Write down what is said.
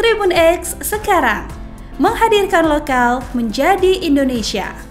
Tribun X sekarang menghadirkan lokal menjadi Indonesia.